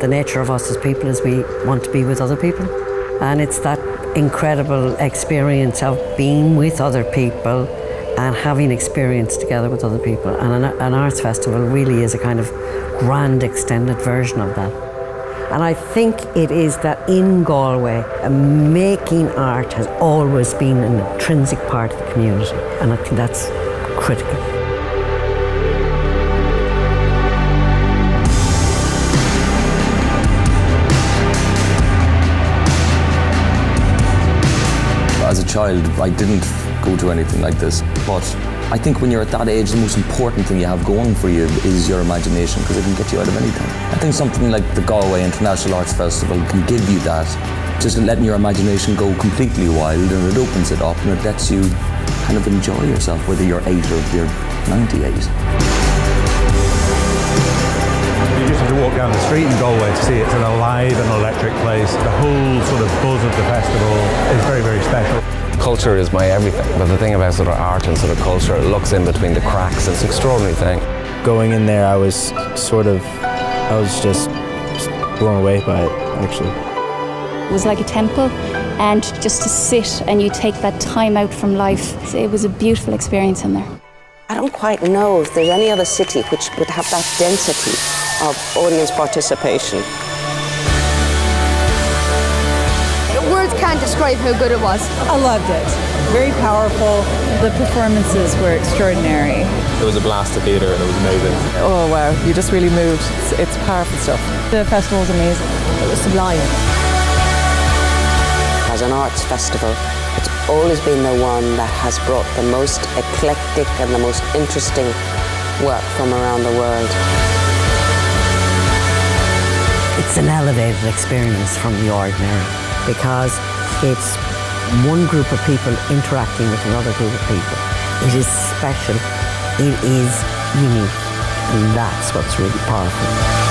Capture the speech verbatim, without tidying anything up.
the nature of us as people is we want to be with other people. And it's that incredible experience of being with other people and having experience together with other people. And an, an arts festival really is a kind of grand extended version of that. And I think it is that in Galway, making art has always been an intrinsic part of the community. And I think that's critical. As a child, I didn't go to anything like this, but I think when you're at that age, the most important thing you have going for you is your imagination, because it can get you out of anything. I think something like the Galway International Arts Festival can give you that, just letting your imagination go completely wild, and it opens it up and it lets you kind of enjoy yourself, whether you're eight or you're ninety-eight. You just have to walk down the street in Galway to see it. It's an alive and electric place. The whole sort of buzz of the festival is very, very special. Culture is my everything, but the thing about sort of art and sort of culture, it looks in between the cracks. It's an extraordinary thing. Going in there, I was sort of, I was just blown away by it, actually. It was like a temple, and just to sit and you take that time out from life, it was a beautiful experience in there. I don't quite know if there's any other city which would have that density of audience participation. Words can't describe how good it was. I loved it. Very powerful. The performances were extraordinary. It was a blast of theatre and it was amazing. Oh wow, you just really moved. It's, it's powerful stuff. The festival was amazing. It was sublime. As an arts festival, it's always been the one that has brought the most eclectic and the most interesting work from around the world. It's an elevated experience from the ordinary, because it's one group of people interacting with another group of people. It is special, it is unique, and that's what's really powerful.